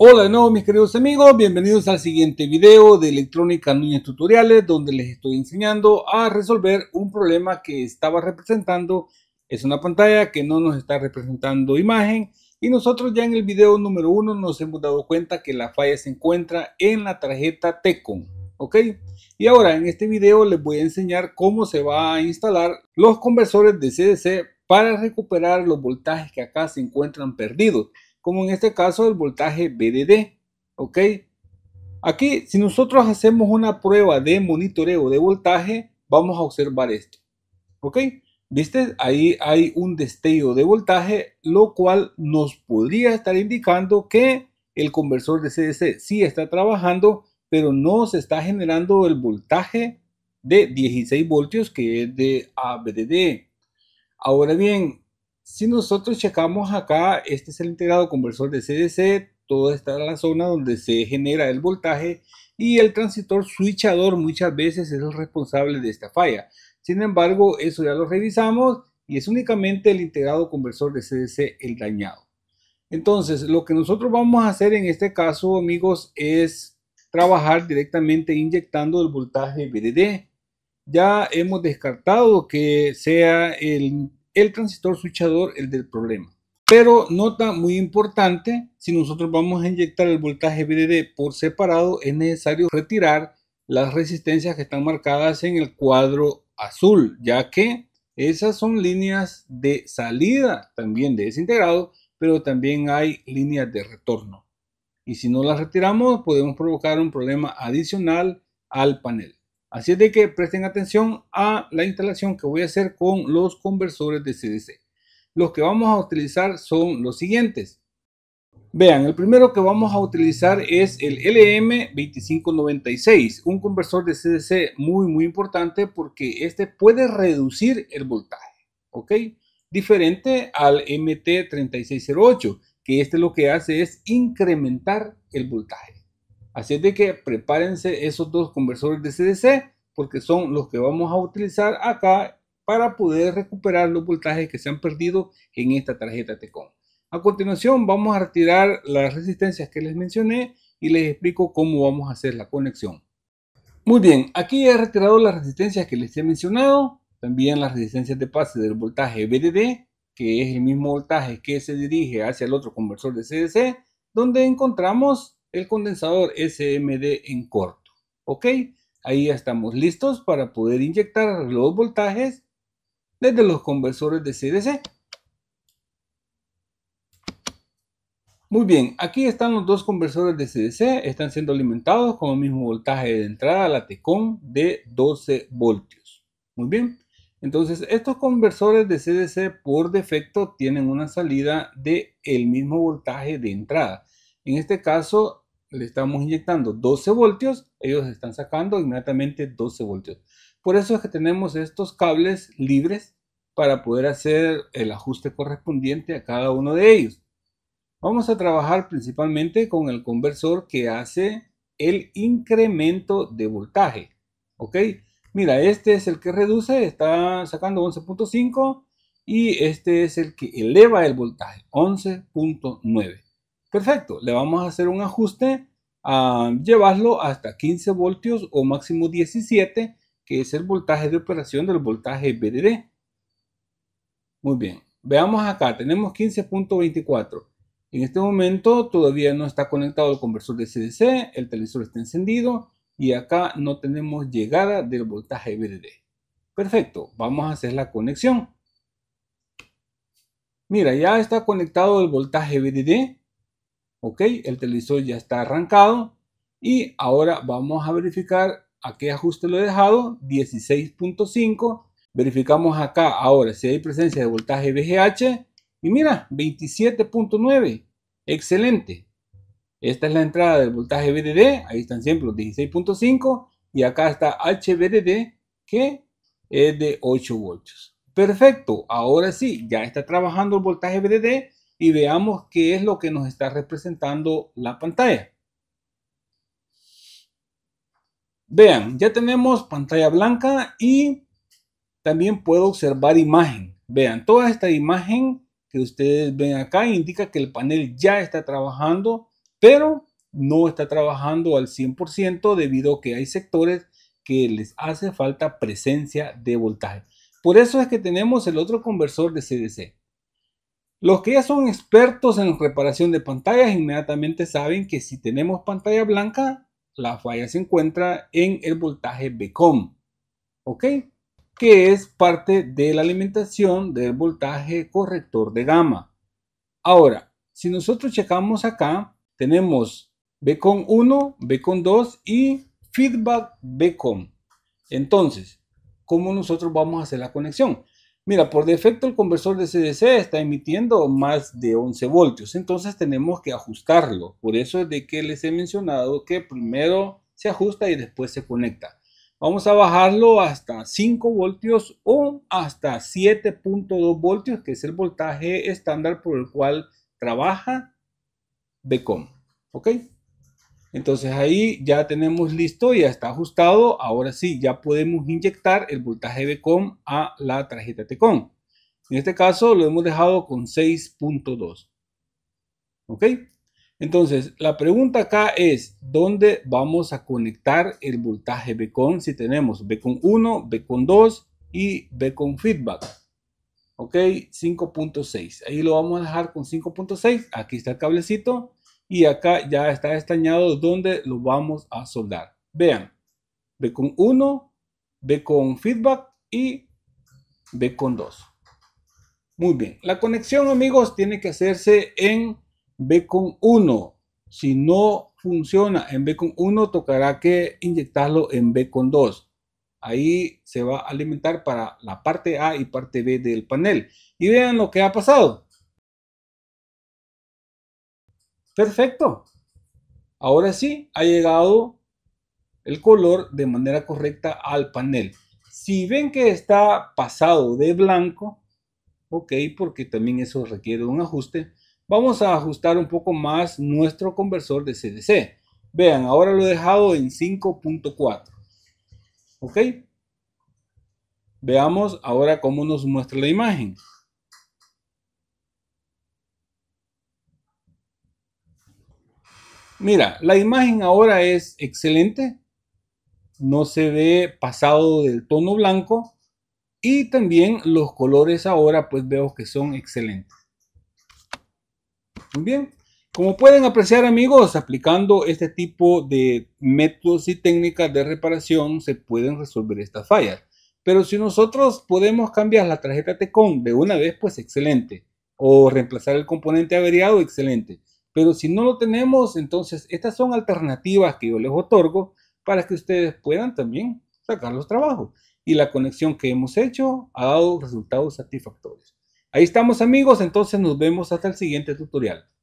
Hola de nuevo mis queridos amigos, bienvenidos al siguiente video de Electrónica Núñez Tutoriales, donde les estoy enseñando a resolver un problema que estaba representando. Es una pantalla que no nos está representando imagen y nosotros ya en el video número 1 nos hemos dado cuenta que la falla se encuentra en la tarjeta T-CON, ¿ok? Y ahora en este video les voy a enseñar cómo se va a instalar los conversores de CDC para recuperar los voltajes que acá se encuentran perdidos, como en este caso el voltaje VDD, ¿ok? Aquí, si nosotros hacemos una prueba de monitoreo de voltaje, vamos a observar esto, ¿ok? ¿Viste? Ahí hay un destello de voltaje, lo cual nos podría estar indicando que el conversor de CDC sí está trabajando, pero no se está generando el voltaje de 16 voltios que es de VDD. Ahora bien, si nosotros checamos acá, este es el integrado conversor de CDC, toda esta es la zona donde se genera el voltaje y el transistor switchador muchas veces es el responsable de esta falla. Sin embargo, eso ya lo revisamos y es únicamente el integrado conversor de CDC el dañado. Entonces, lo que nosotros vamos a hacer en este caso, amigos, es trabajar directamente inyectando el voltaje VDD. Ya hemos descartado que sea el transistor switchador el del problema, pero nota muy importante: si nosotros vamos a inyectar el voltaje VDD por separado, es necesario retirar las resistencias que están marcadas en el cuadro azul, ya que esas son líneas de salida también de ese integrado, pero también hay líneas de retorno, y si no las retiramos podemos provocar un problema adicional al panel. Así es de que presten atención a la instalación que voy a hacer con los conversores de CDC. Los que vamos a utilizar son los siguientes. Vean, el primero que vamos a utilizar es el LM2596, un conversor de CDC muy importante porque este puede reducir el voltaje, ¿ok? Diferente al MT3608, que este lo que hace es incrementar el voltaje. Así es de que prepárense esos dos conversores de CDC porque son los que vamos a utilizar acá para poder recuperar los voltajes que se han perdido en esta tarjeta T-CON. A continuación vamos a retirar las resistencias que les mencioné y les explico cómo vamos a hacer la conexión. Muy bien, aquí he retirado las resistencias que les he mencionado, también las resistencias de pase del voltaje VDD, que es el mismo voltaje que se dirige hacia el otro conversor de CDC, donde encontramos el condensador SMD en corto, ¿ok? Ahí ya estamos listos para poder inyectar los voltajes desde los conversores de CDC. Muy bien, aquí están los dos conversores de CDC, están siendo alimentados con el mismo voltaje de entrada, la T-CON, de 12 voltios. Muy bien, entonces estos conversores de CDC por defecto tienen una salida del mismo voltaje de entrada. En este caso le estamos inyectando 12 voltios, ellos están sacando inmediatamente 12 voltios. Por eso es que tenemos estos cables libres para poder hacer el ajuste correspondiente a cada uno de ellos. Vamos a trabajar principalmente con el conversor que hace el incremento de voltaje, ¿ok? Mira, este es el que reduce, está sacando 11.5 y este es el que eleva el voltaje, 11.9. Perfecto, le vamos a hacer un ajuste a llevarlo hasta 15 voltios o máximo 17, que es el voltaje de operación del voltaje VDD. Muy bien, veamos acá, tenemos 15.24. En este momento todavía no está conectado el conversor de CDC, el televisor está encendido y acá no tenemos llegada del voltaje VDD. Perfecto, vamos a hacer la conexión. Mira, ya está conectado el voltaje VDD. Ok, el televisor ya está arrancado y ahora vamos a verificar a qué ajuste lo he dejado, 16.5, verificamos acá ahora si hay presencia de voltaje VGH y mira, 27.9, excelente. Esta es la entrada del voltaje VDD, ahí están siempre los 16.5 y acá está HVDD que es de 8 voltios. Perfecto, ahora sí, ya está trabajando el voltaje VDD. Y veamos qué es lo que nos está representando la pantalla. Vean, ya tenemos pantalla blanca y también puedo observar imagen. Vean, toda esta imagen que ustedes ven acá indica que el panel ya está trabajando pero no está trabajando al 100% debido a que hay sectores que les hace falta presencia de voltaje. Por eso es que tenemos el otro conversor de CDC. Los que ya son expertos en reparación de pantallas inmediatamente saben que si tenemos pantalla blanca, la falla se encuentra en el voltaje BECOM, ¿ok? Que es parte de la alimentación del voltaje corrector de gama. Ahora, si nosotros checamos acá, tenemos BECOM 1, BECOM 2 y feedback BECOM. Entonces, ¿cómo nosotros vamos a hacer la conexión? Mira, por defecto el conversor de CDC está emitiendo más de 11 voltios, entonces tenemos que ajustarlo. Por eso es de que les he mencionado que primero se ajusta y después se conecta. Vamos a bajarlo hasta 5 voltios o hasta 7.2 voltios, que es el voltaje estándar por el cual trabaja BECOM, ¿ok? Entonces ahí ya tenemos listo, ya está ajustado. Ahora sí, ya podemos inyectar el voltaje BECOM a la tarjeta T-CON. En este caso lo hemos dejado con 6.2. ¿Ok? Entonces la pregunta acá es, ¿dónde vamos a conectar el voltaje BECOM si tenemos BECOM 1, BECOM 2 y BECOM feedback? ¿Ok? 5.6. Ahí lo vamos a dejar con 5.6. Aquí está el cablecito. Y acá ya está estañado donde lo vamos a soldar. Vean, BECOM 1, BECOM feedback y BECOM 2. Muy bien, la conexión, amigos, tiene que hacerse en BECOM 1. Si no funciona en BECOM 1, tocará que inyectarlo en BECOM 2. Ahí se va a alimentar para la parte A y parte B del panel. Y vean lo que ha pasado. Perfecto, ahora sí ha llegado el color de manera correcta al panel. Si ven que está pasado de blanco, ok, porque también eso requiere un ajuste, vamos a ajustar un poco más nuestro conversor de CDC. Vean, ahora lo he dejado en 5.4, ok. Veamos ahora cómo nos muestra la imagen. Mira, la imagen ahora es excelente, no se ve pasado del tono blanco y también los colores ahora pues veo que son excelentes. Muy bien, como pueden apreciar, amigos, aplicando este tipo de métodos y técnicas de reparación se pueden resolver estas fallas. Pero si nosotros podemos cambiar la tarjeta T-CON de una vez, pues excelente, o reemplazar el componente averiado, excelente. Pero si no lo tenemos, entonces estas son alternativas que yo les otorgo para que ustedes puedan también sacar los trabajos. Y la conexión que hemos hecho ha dado resultados satisfactorios. Ahí estamos, amigos, entonces nos vemos hasta el siguiente tutorial.